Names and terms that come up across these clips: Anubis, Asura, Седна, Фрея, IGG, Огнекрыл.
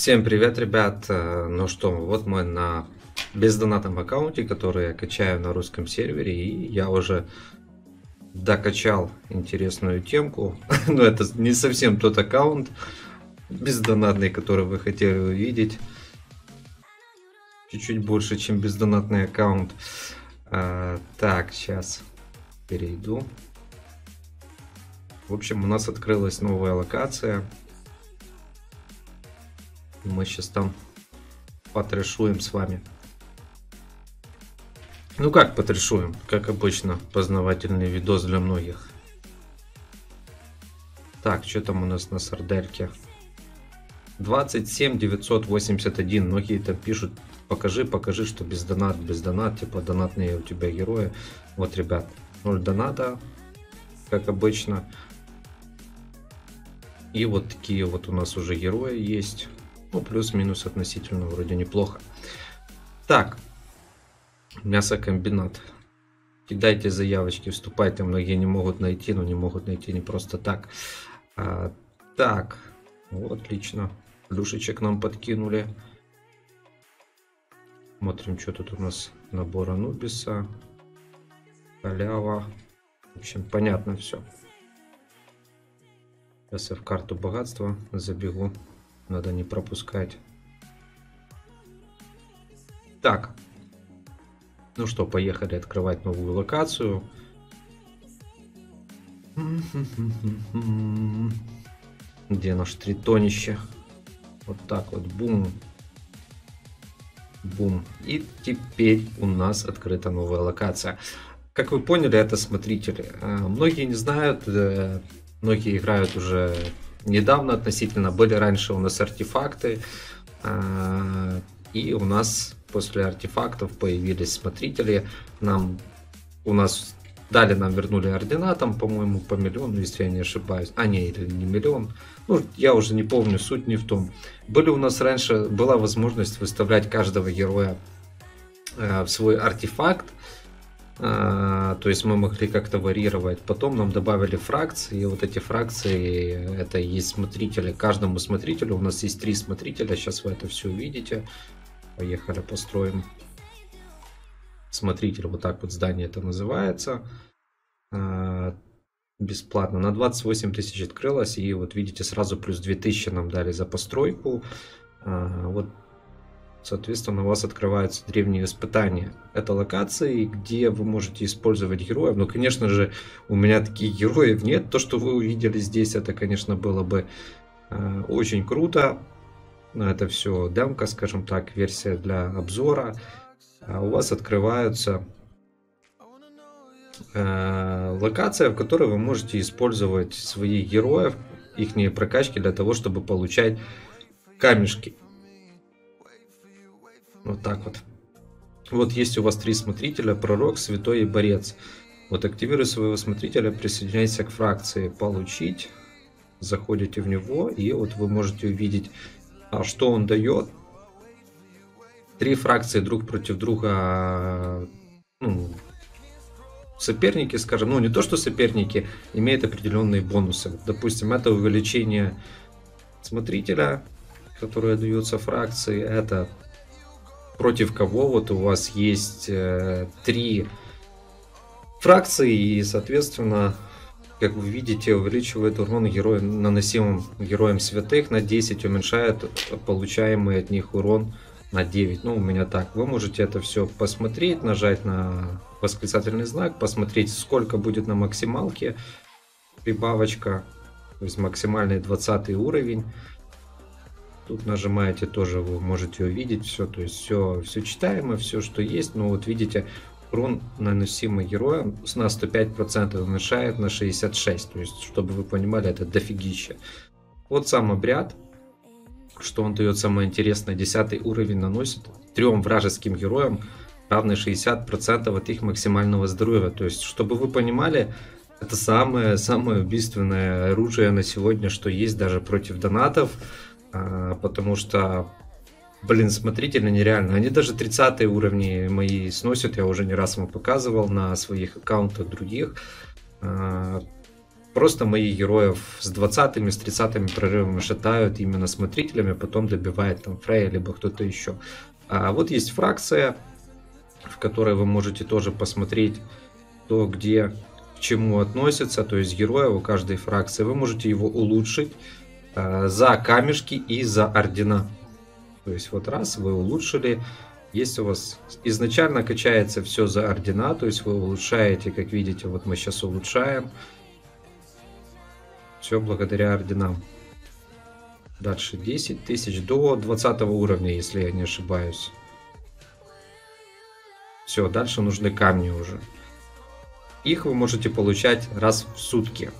Всем привет, ребят! Ну что, вот мы на бездонатном аккаунте, который я качаю на русском сервере, и я уже докачал интересную темку. Но это не совсем тот аккаунт бездонатный, который вы хотели увидеть. Чуть-чуть больше, чем бездонатный аккаунт. Так, сейчас перейду. В общем, у нас открылась новая локация. Мы сейчас там потрешуем с вами. Ну как потрешуем? Как обычно, познавательный видос для многих. Так, что там у нас на сардельке? 27981. Многие там пишут: покажи, покажи, что без донат. Типа донатные у тебя герои. Вот, ребят, 0 доната, как обычно. И вот такие вот у нас уже герои есть. Ну, плюс-минус относительно вроде неплохо. Так, мясокомбинат. Кидайте заявочки, вступайте. Многие не могут найти, но не могут найти не просто так. Так, вот, отлично. Плюшечек нам подкинули. Смотрим, что тут у нас. Набор Анубиса. Халява. В общем, понятно все. Сейчас я в карту богатства забегу. Надо не пропускать. Так. Ну что, поехали открывать новую локацию. Где наш тритонище? Вот так вот. Бум. Бум. И теперь у нас открыта новая локация. Как вы поняли, это смотрители. Многие не знают. Многие играют уже... недавно относительно. Были раньше у нас артефакты, и у нас после артефактов появились смотрители. У нас вернули ордена, там, по-моему, по миллиону, если я не ошибаюсь. А не, или не миллион, ну я уже не помню, суть не в том. Были у нас раньше, была возможность выставлять каждого героя в свой артефакт. То есть мы могли как-то варьировать. Потом нам добавили фракции, и вот эти фракции — это и есть смотрители. Каждому смотрителю у нас есть 3 смотрителя. Сейчас вы это все увидите. Поехали, построим смотритель. Вот так вот здание это называется. Бесплатно на 28 000 открылось, и вот видите, сразу плюс 2000 нам дали за постройку. Вот. Соответственно, у вас открываются древние испытания. Это локации, где вы можете использовать героев. Но, конечно же, у меня таких героев нет. То, что вы увидели здесь, это, конечно, было бы очень круто. Но это все демка, скажем так, версия для обзора. А у вас открываются локации, в которой вы можете использовать своих героев, их прокачки, для того, чтобы получать камешки. Вот так вот. Вот есть у вас 3 смотрителя: пророк, святой и борец. Вот активируй своего смотрителя, присоединяйся к фракции, получить. Заходите в него, и вот вы можете увидеть, что он дает. 3 фракции друг против друга, ну, соперники, скажем, ну не то что соперники, имеют определенные бонусы. Допустим, это увеличение смотрителя, которое дается фракции, это... против кого вот у вас есть 3 фракции, и соответственно, как вы видите, увеличивает урон героя, наносимым героем святых на 10, уменьшает получаемый от них урон на 9. Ну, у меня так. Вы можете это все посмотреть, нажать на восклицательный знак, посмотреть, сколько будет на максималке прибавочка, то есть максимальный 20 уровень. Тут нажимаете, тоже вы можете увидеть все, то есть все читаемо, все, что есть. Но вот видите, урон, наносимый героем, на 105% уменьшает на 66%. То есть, чтобы вы понимали, это дофигища. Вот сам обряд, что он дает самое интересное. 10 уровень наносит 3 вражеским героям, равный 60% от их максимального здоровья. То есть, чтобы вы понимали, это самое убийственное оружие на сегодня, что есть даже против донатов. Потому что, блин, смотрители нереально. Они даже 30 уровни мои сносят. Я уже не раз вам показывал на своих аккаунтах других. Просто моих героев с 20-ми, с 30-ми прорывами шатают именно смотрителями, потом добивает там Фрея, либо кто-то еще. А вот есть фракция, в которой вы можете тоже посмотреть то, где к чему относятся, то есть героя у каждой фракции. Вы можете его улучшить за камешки и за ордена. То есть вот раз вы улучшили, если у вас изначально качается все за ордена, то есть вы улучшаете, как видите, вот мы сейчас улучшаем. Все благодаря орденам. Дальше 10 тысяч до 20 уровня, если я не ошибаюсь. Все, дальше нужны камни уже. Их вы можете получать раз в сутки.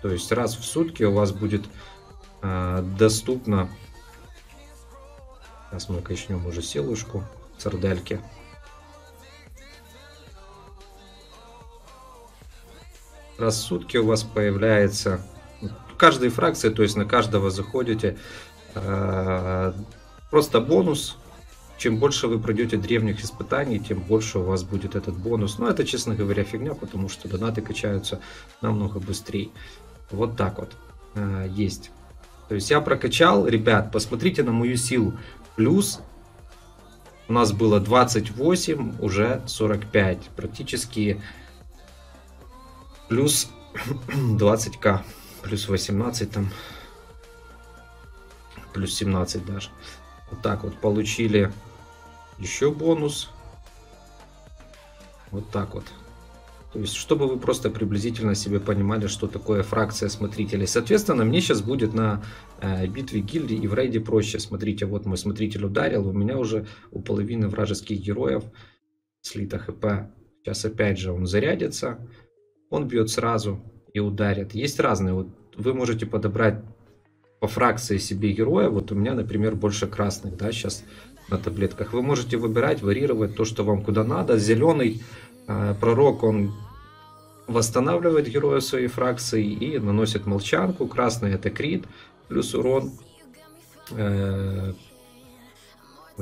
То есть раз в сутки у вас будет доступно... Сейчас мы качнем уже силушку, сардельки. Раз в сутки у вас появляется... В каждой фракции, то есть на каждого заходите, просто бонус. Чем больше вы пройдете древних испытаний, тем больше у вас будет этот бонус. Но это, честно говоря, фигня, потому что донаты качаются намного быстрее. Вот так вот есть. То есть я прокачал, ребят, посмотрите на мою силу. Плюс у нас было 28, уже 45. Практически плюс 20к, плюс 18 там, плюс 17 даже. Вот так вот получили еще бонус. Вот так вот. То есть, чтобы вы просто приблизительно себе понимали, что такое фракция смотрителей. Соответственно, мне сейчас будет на битве гильдии и в рейде проще. Смотрите, вот мой смотритель ударил. У меня уже у половины вражеских героев слито ХП. Сейчас опять же он зарядится. Он бьет сразу и ударит. Есть разные. Вот вы можете подобрать по фракции себе героя. Вот у меня, например, больше красных, да, сейчас на таблетках. Вы можете выбирать, варьировать то, что вам куда надо. Зеленый пророк, он восстанавливает героя своей фракции и наносит молчанку. Красный — это крит, плюс урон. Вы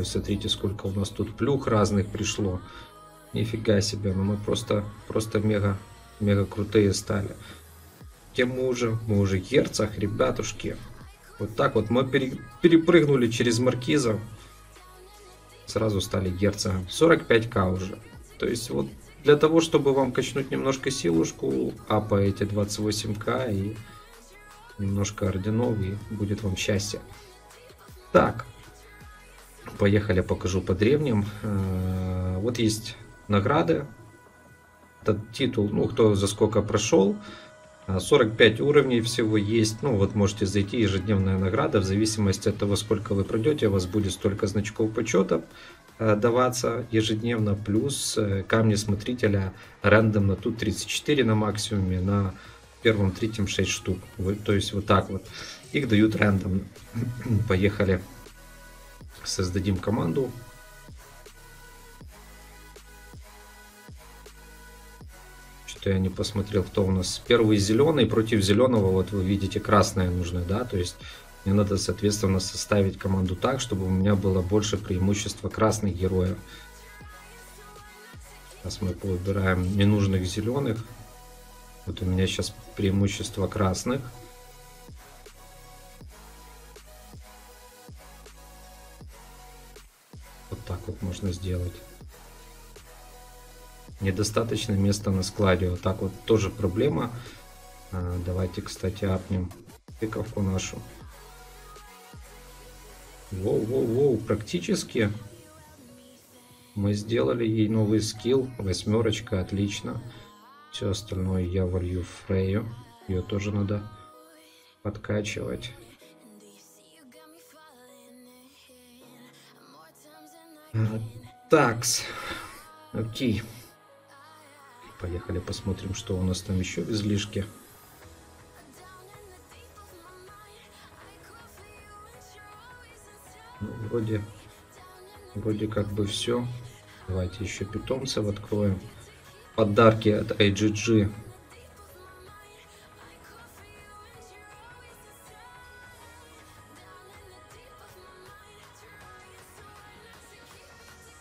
смотрите, сколько у нас тут плюх разных пришло. Нифига себе, но мы просто мега крутые стали. Кем мы уже? Мы уже герцог, ребятушки. Вот так вот мы перепрыгнули через маркиза. Сразу стали герцогом. 45к уже. То есть вот для того, чтобы вам качнуть немножко силушку, апаете 28к и немножко орденов, и будет вам счастье. Так. Поехали, покажу по древним. Вот есть награды. Этот титул, ну кто за сколько прошел. 45 уровней всего есть. Ну вот можете зайти, ежедневная награда. В зависимости от того, сколько вы пройдете, у вас будет столько значков почета даваться ежедневно. Плюс камни смотрителя рандомно. Тут 34 на максимуме, на первом, третьем 6 штук. То есть вот так вот. Их дают рандомно. Поехали. Создадим команду. Я не посмотрел, кто у нас первый зеленый против зеленого. Вот вы видите, красное нужно, да, то есть мне надо соответственно составить команду так, чтобы у меня было больше преимущества красных героев. Сейчас мы повыбираем ненужных зеленых. Вот у меня сейчас преимущество красных. Вот так вот можно сделать. Недостаточно места на складе. Вот так вот тоже проблема. Давайте, кстати, апнем тыковку нашу. Воу-воу-воу, практически мы сделали ей новый скилл. Восьмерочка, отлично. Все остальное я валью в Фрею. Ее тоже надо подкачивать. Такс. Окей. Поехали, посмотрим, что у нас там еще в излишке. Ну, вроде как бы все. Давайте еще питомцев откроем. Подарки от IGG.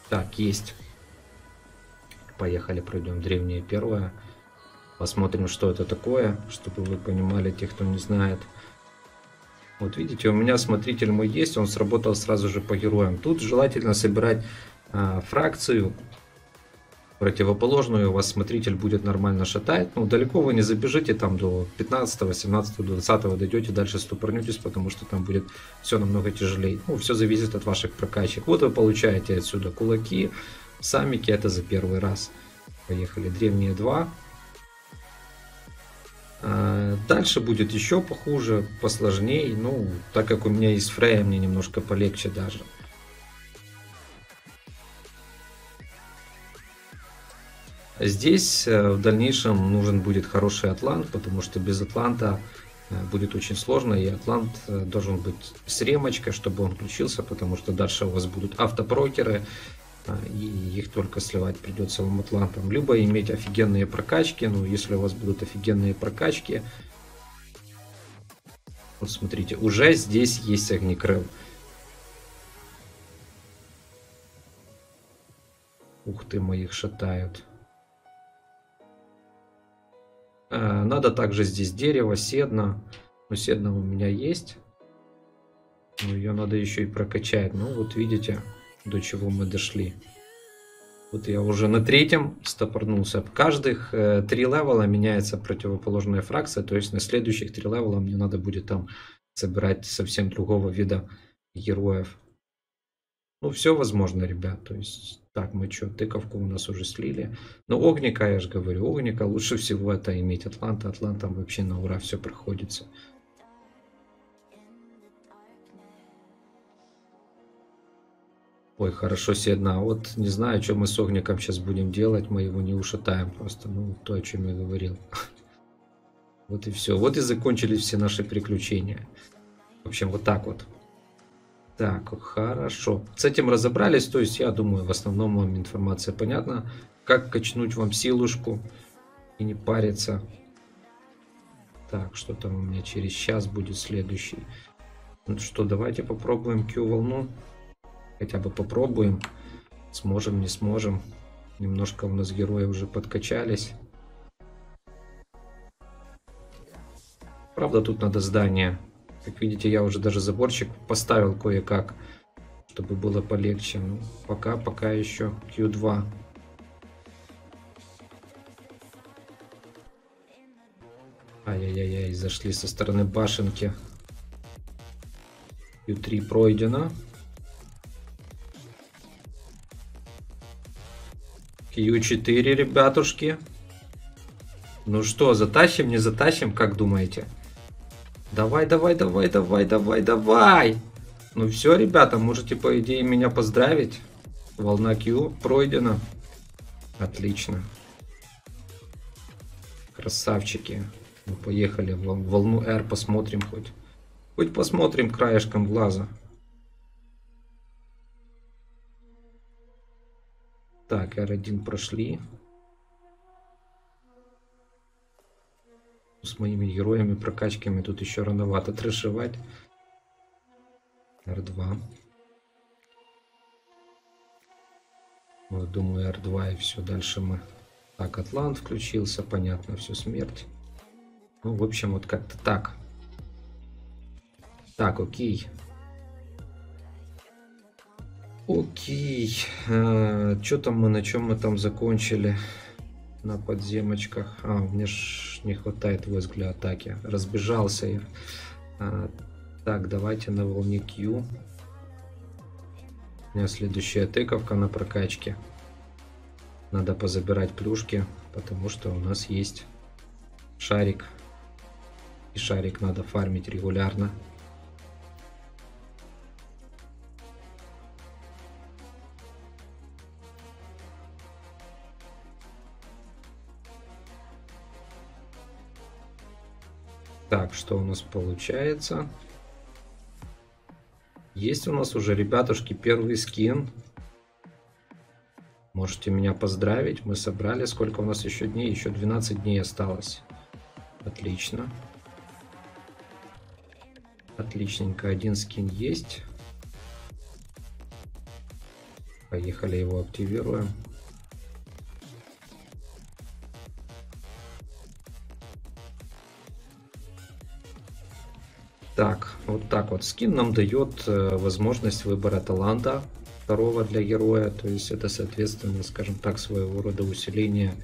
Так, есть. Поехали, пройдем древнее первое. Посмотрим, что это такое, чтобы вы понимали, те, кто не знает. Вот видите, у меня смотритель мой есть, он сработал сразу же по героям. Тут желательно собирать фракцию противоположную, у вас смотритель будет нормально шатать. Ну, далеко вы не забежите, там до 15, 17, 20 дойдете, дальше ступорнетесь, потому что там будет все намного тяжелее. Ну, все зависит от ваших прокачек. Вот вы получаете отсюда кулаки, самики, это за первый раз. Поехали, древние 2. Дальше будет еще похуже, посложнее. Ну, так как у меня есть Фрея, мне немножко полегче даже. Здесь в дальнейшем нужен будет хороший атлант, потому что без атланта будет очень сложно. И атлант должен быть с ремочкой, чтобы он включился, потому что дальше у вас будут автопрокеры. И их только сливать придется вам атлантом. Либо иметь офигенные прокачки. Ну, если у вас будут офигенные прокачки. Вот смотрите, уже здесь есть огнекрыл. Ух ты, моих шатают. Надо также здесь дерево, седна. Ну, седна у меня есть. Но ее надо еще и прокачать. Ну, вот видите, до чего мы дошли. Вот я уже на третьем стопорнулся. Каждых 3 левела меняется противоположная фракция, то есть на следующих 3 левела мне надо будет там собирать совсем другого вида героев. Ну, все возможно, ребят. То есть, так, мы что, тыковку у нас уже слили. Но огника, я же говорю, огника лучше всего это иметь атланта. Атлантом вообще на ура все проходится. Ой, хорошо, седна. Вот не знаю, что мы с огником сейчас будем делать. Мы его не ушатаем просто. Ну, то, о чем я говорил. Вот и все. Вот и закончились все наши приключения. В общем, вот так вот. Так, хорошо. С этим разобрались. То есть, я думаю, в основном вам информация понятна. Как качнуть вам силушку и не париться. Так, что там у меня через час будет следующий. Ну что, давайте попробуем Q-волну. Хотя бы попробуем, сможем, не сможем. Немножко у нас герои уже подкачались. Правда, тут надо здание. Как видите, я уже даже заборчик поставил кое-как, чтобы было полегче. Ну, пока еще Q2. Ай-яй-яй, зашли со стороны башенки. Q3 пройдено. Q4, ребятушки. Ну что, затащим, не затащим, как думаете? Давай, давай, давай, давай, давай, давай. Ну все, ребята, можете, по идее, меня поздравить. Волна Q пройдена. Отлично. Красавчики. Ну, поехали, волну R посмотрим хоть. Хоть посмотрим краешком глаза. Так, R1 прошли. С моими героями, прокачками тут еще рановато трешивать. R2. Вот, думаю, R2 и все. Дальше мы... Так, атлант включился, понятно, все, смерть. Ну, в общем, вот как-то так. Так, окей. Окей, что там мы, на чем мы там закончили? На подземочках. А, мне ж не хватает войск для атаки. Разбежался я. Так, давайте на волне Q. У меня следующая тыковка на прокачке. Надо позабирать плюшки, потому что у нас есть шарик. И шарик надо фармить регулярно. Так, что у нас получается? Есть у нас уже, ребятушки, первый скин. Можете меня поздравить. Мы собрали. Сколько у нас еще дней? Еще 12 дней осталось. Отлично. Отличненько. Один скин есть. Поехали, его активируем. Так вот, скин нам дает возможность выбора таланта второго для героя, то есть это, соответственно, скажем так, своего рода усиление.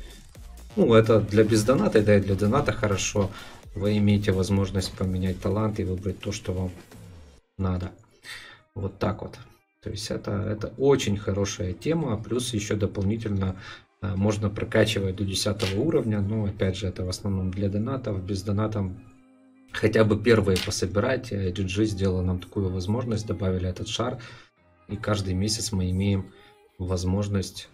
Ну, это для бездоната, да и для доната хорошо. Вы имеете возможность поменять талант и выбрать то, что вам надо. Вот так вот. То есть это очень хорошая тема, плюс еще дополнительно можно прокачивать до 10 уровня, но опять же это в основном для донатов, без донатов хотя бы первые пособирать. GG сделала нам такую возможность, добавили этот шар, и каждый месяц мы имеем возможность,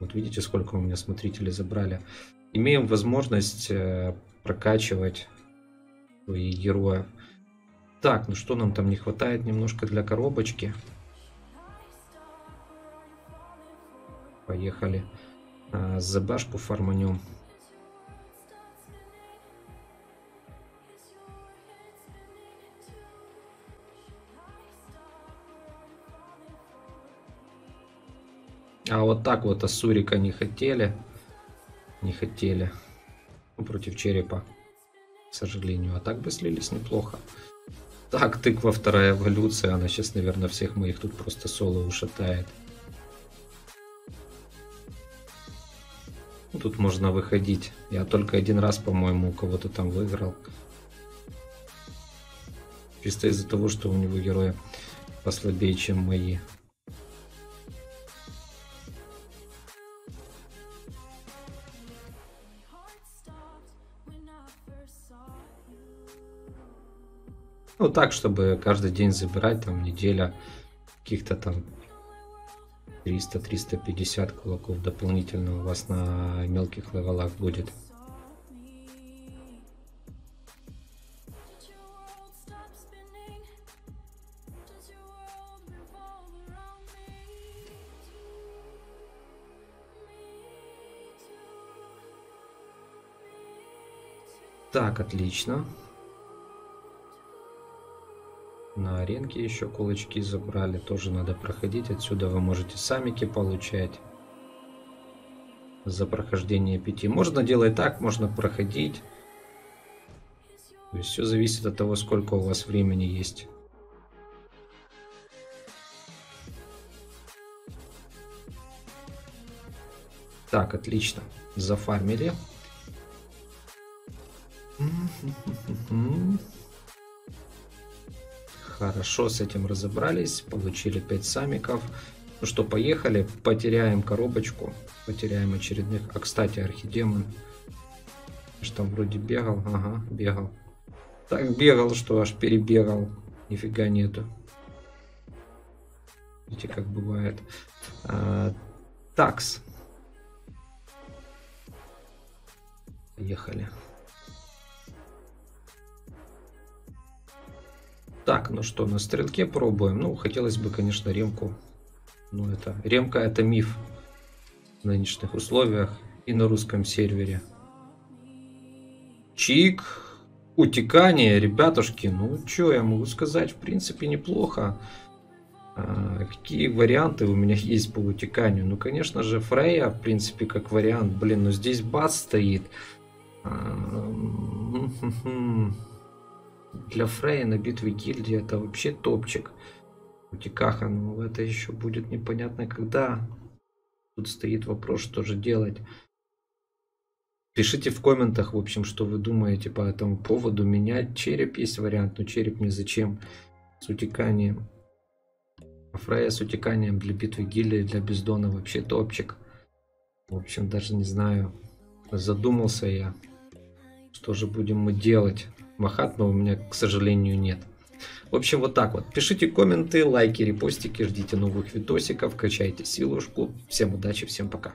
вот видите, сколько у меня смотрителей забрали, имеем возможность прокачивать своих героев. Так, ну что нам там не хватает немножко для коробочки. Поехали. ЗБшку фарманем. А вот так вот Асурика не хотели. Не хотели. Ну, против черепа. К сожалению. А так бы слились неплохо. Так, тыква вторая эволюция. Она сейчас, наверное, всех моих тут просто соло ушатает. Тут можно выходить. Я только один раз, по-моему, у кого-то там выиграл. Чисто из-за того, что у него герои послабее, чем мои. Ну так, чтобы каждый день забирать, там неделя каких-то там 300-350 кулаков дополнительно у вас на мелких левелах будет. Так, отлично. На аренке еще кулачки забрали, тоже надо проходить. Отсюда вы можете самики получать за прохождение 5. Можно делать так, можно проходить. То есть все зависит от того, сколько у вас времени есть. Так, отлично. Зафармили. Хорошо, с этим разобрались, получили 5 самиков. Ну что, поехали, потеряем коробочку, потеряем очередных. А, кстати, архидемон, что вроде бегал, ага, бегал. Так бегал, что аж перебегал, нифига нету. Видите, как бывает. Такс. Поехали. Так, ну что, на стрелке пробуем. Ну, хотелось бы, конечно, ремку. Но это ремка — это миф в нынешних условиях и на русском сервере. Чик, утекание, ребятушки. Ну, что я могу сказать? В принципе, неплохо. Какие варианты у меня есть по утеканию? Ну, конечно же, Фрея, в принципе, как вариант. Блин, ну здесь бац стоит. Для Фрея на битве гильдии это вообще топчик. Утекаха, ну это еще будет непонятно когда. Тут стоит вопрос, что же делать. Пишите в комментах, в общем, что вы думаете по этому поводу. Менять череп есть вариант, но череп мне зачем с утеканием. А Фрея с утеканием для битвы гильдии, для бездона вообще топчик. В общем, даже не знаю. Задумался я. Что же будем мы делать? Махат, но у меня, к сожалению, нет. В общем, вот так вот. Пишите комменты, лайки, репостики, ждите новых видосиков, качайте силушку. Всем удачи, всем пока.